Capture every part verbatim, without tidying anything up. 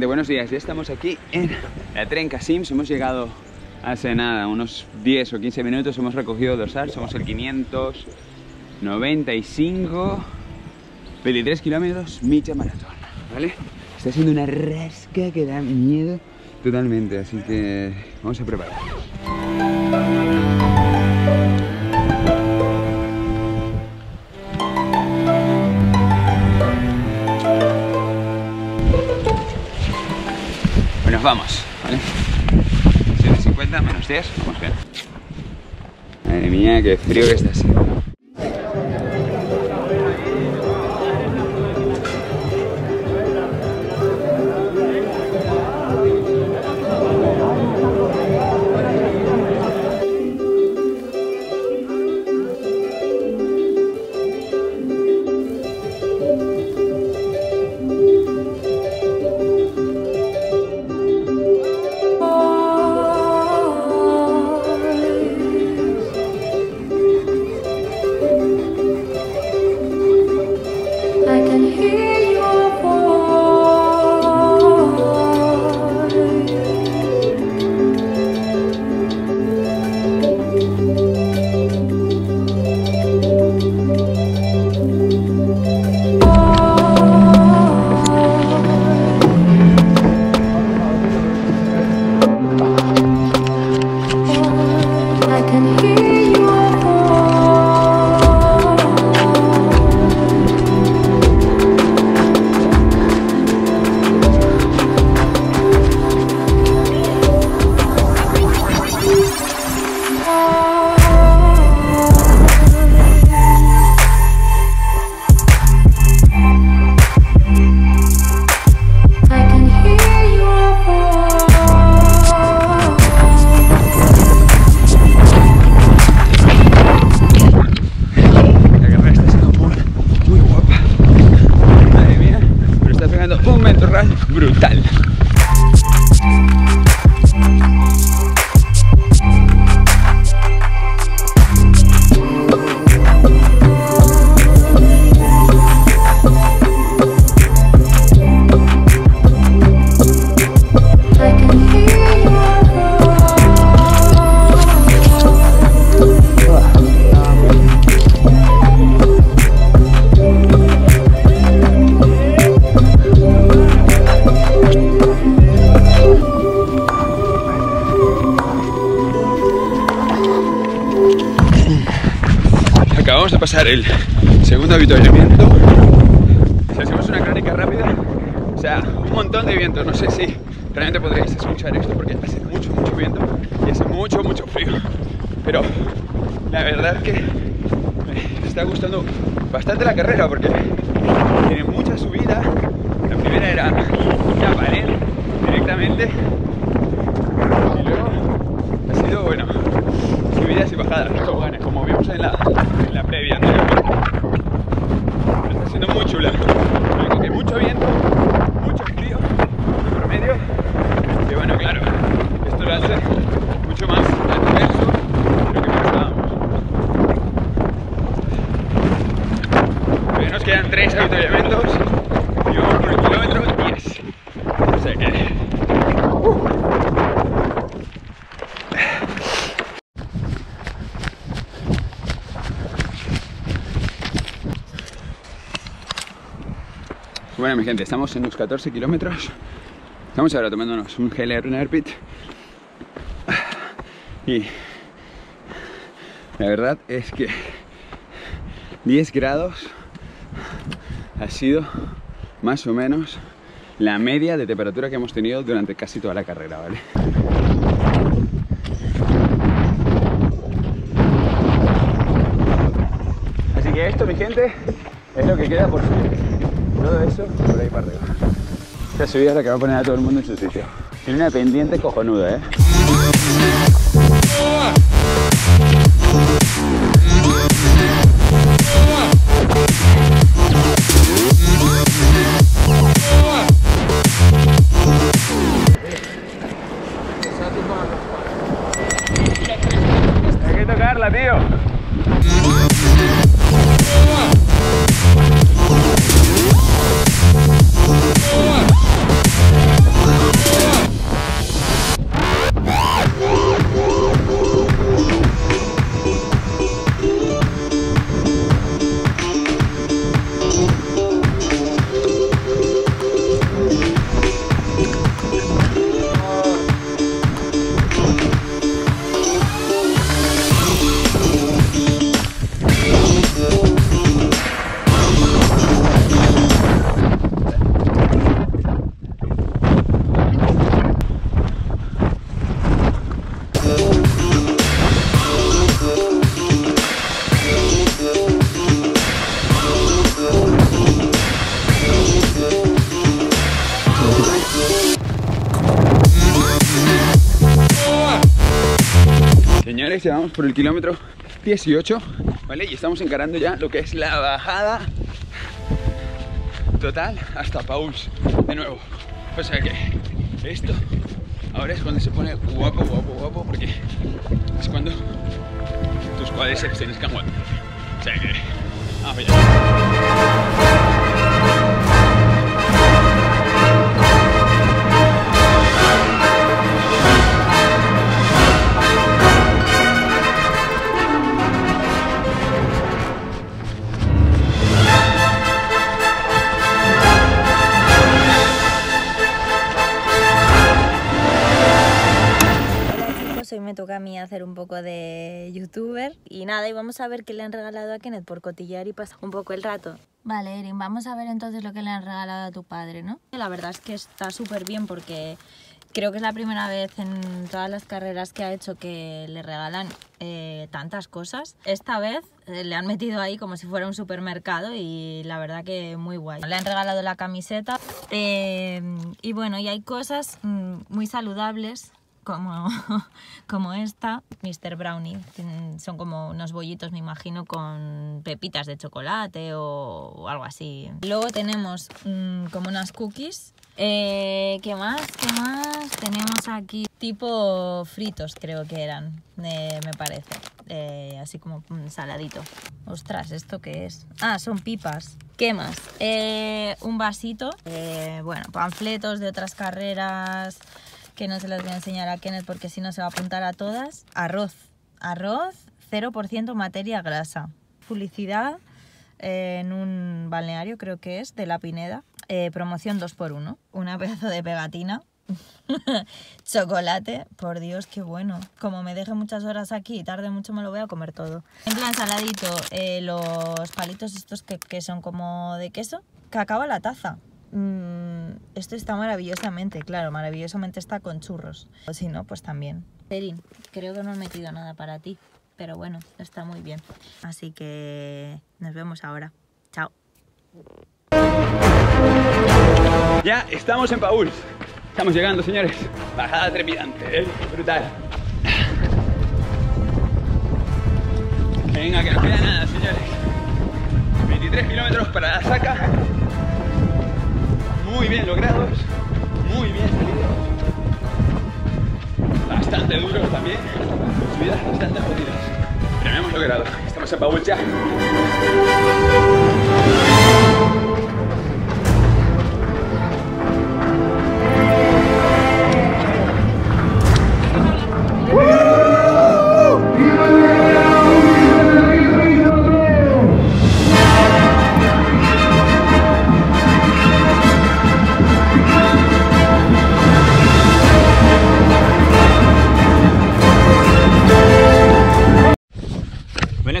gente, buenos días. Ya estamos aquí en la Trencacims. Hemos llegado hace nada, unos diez o quince minutos. Hemos recogido dorsal, somos el quinientos noventa y cinco, veintitrés kilómetros, Micha Maratón, ¿vale? Está siendo una rasca que da miedo totalmente, así que vamos a prepararnos. Nos vamos, ¿vale? siete cincuenta, menos diez, vamos bien. Madre mía, qué frío que está haciendo. Brutal. Acabamos de pasar el segundo avituallamiento. Si hacemos una crónica rápida, o sea, un montón de vientos. No sé si realmente podréis escuchar esto porque hace mucho, mucho viento y hace mucho, mucho frío. Pero la verdad que me está gustando bastante la carrera porque tiene mucha subida. La primera era una pared directamente y luego ha sido, bueno, subidas y bajadas, como vimos en la, en la previa anterior. Está siendo muy chula. Hay mucho viento, mucho frío, en promedio. Y bueno, claro, esto lo hace mucho más adverso de lo que pensábamos. Todavía nos quedan tres avituallamientos y vamos por el kilómetro diez. O sea que... Bueno, mi gente, estamos en los catorce kilómetros. Estamos ahora tomándonos un gel en Airpit. Y la verdad es que diez grados ha sido más o menos la media de temperatura que hemos tenido durante casi toda la carrera, ¿vale? Así que esto, mi gente, es lo que queda por subir. Todo eso por ahí para arriba. Esta subida es la que va a poner a todo el mundo en su sitio. Tiene una pendiente cojonuda, ¿eh? Hay que tocarla, tío. Come on. señores, ya vamos por el kilómetro dieciocho, ¿vale? Y estamos encarando ya lo que es la bajada total hasta Paüls de nuevo. O sea que esto ahora es cuando se pone guapo, guapo, guapo, porque es cuando tus cuádriceps tienes que aguantar. O sea que vamos allá. Hoy me toca a mí hacer un poco de youtuber y nada, y vamos a ver qué le han regalado a Kenneth por cotillear y pasar un poco el rato. Vale, Erin, vamos a ver entonces lo que le han regalado a tu padre, ¿no? La verdad es que está súper bien porque creo que es la primera vez en todas las carreras que ha hecho que le regalan eh, tantas cosas. Esta vez eh, le han metido ahí como si fuera un supermercado y la verdad que muy guay. Le han regalado la camiseta eh, y bueno, y hay cosas mm, muy saludables. Como, como esta, mister Brownie, son como unos bollitos, me imagino, con pepitas de chocolate o, o algo así. Luego tenemos mmm, como unas cookies. Eh, ¿Qué más? ¿Qué más? Tenemos aquí tipo fritos, creo que eran, eh, me parece. Eh, así como mmm, saladito. Ostras, ¿esto qué es? Ah, son pipas. ¿Qué más? Eh, un vasito. Eh, bueno, panfletos de otras carreras, que no se las voy a enseñar a Kenneth porque si no se va a apuntar a todas. Arroz, arroz, cero por ciento materia grasa. Publicidad en un balneario, creo que es, de la Pineda. Eh, promoción dos por uno. Una pedazo de pegatina. Chocolate, por Dios, qué bueno. Como me deje muchas horas aquí y tarde mucho, me lo voy a comer todo. En plan saladito, eh, los palitos estos que, que son como de queso. Cacao a la taza. Mm, esto está maravillosamente, claro, maravillosamente está con churros. O si no, pues también. Erin, creo que no he metido nada para ti, pero bueno, está muy bien. Así que nos vemos ahora. Chao. Ya estamos en Paüls. Estamos llegando, señores. Bajada trepidante, ¿eh? Brutal. Venga, que no queda nada, señores. veintitrés kilómetros para la saca. Muy bien logrados, muy bien salidos, bastante duros también, subidas bastante jodidas, pero lo hemos logrado, estamos en Paüls ya.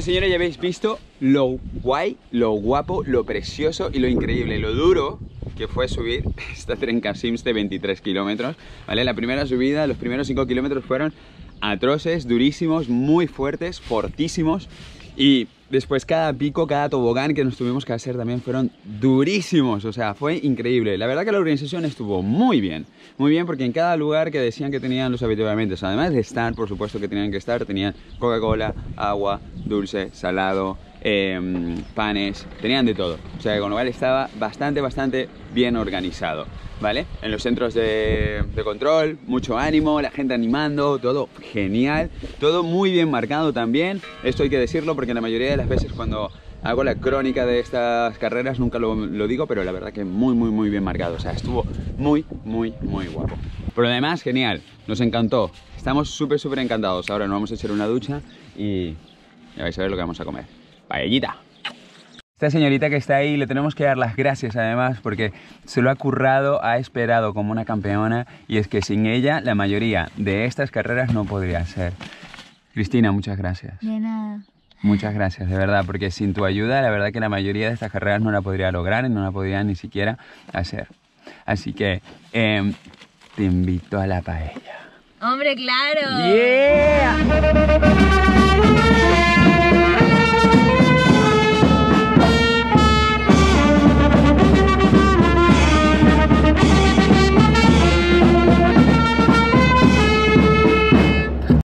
Señores, ya habéis visto lo guay, lo guapo, lo precioso y lo increíble, lo duro que fue subir esta Trencacims de veintitrés kilómetros, ¿vale? La primera subida, los primeros cinco kilómetros fueron atroces, durísimos, muy fuertes, fortísimos, y después cada pico, cada tobogán que nos tuvimos que hacer también fueron durísimos, o sea, fue increíble. La verdad que la organización estuvo muy bien, muy bien, porque en cada lugar que decían que tenían los habituamientos, además de estar, por supuesto que tenían que estar, tenían Coca-Cola, agua, dulce, salado, eh, panes, tenían de todo. O sea, con lo cual estaba bastante, bastante bien organizado, ¿vale? En los centros de, de control, mucho ánimo, la gente animando, todo genial, todo muy bien marcado también. Esto hay que decirlo porque la mayoría de las veces cuando hago la crónica de estas carreras nunca lo, lo digo, pero la verdad que muy, muy, muy bien marcado. O sea, estuvo muy, muy, muy guapo. Pero además, genial, nos encantó. Estamos súper, súper encantados. Ahora nos vamos a echar una ducha y ya vais a ver lo que vamos a comer. ¡Paellita! Esta señorita que está ahí, le tenemos que dar las gracias además porque se lo ha currado, ha esperado como una campeona, y es que sin ella la mayoría de estas carreras no podría ser. Cristina, muchas gracias. De nada. Muchas gracias, de verdad, porque sin tu ayuda la verdad que la mayoría de estas carreras no la podría lograr y no la podría ni siquiera hacer. Así que eh, te invito a la paella. ¡Hombre, claro! ¡Yeah!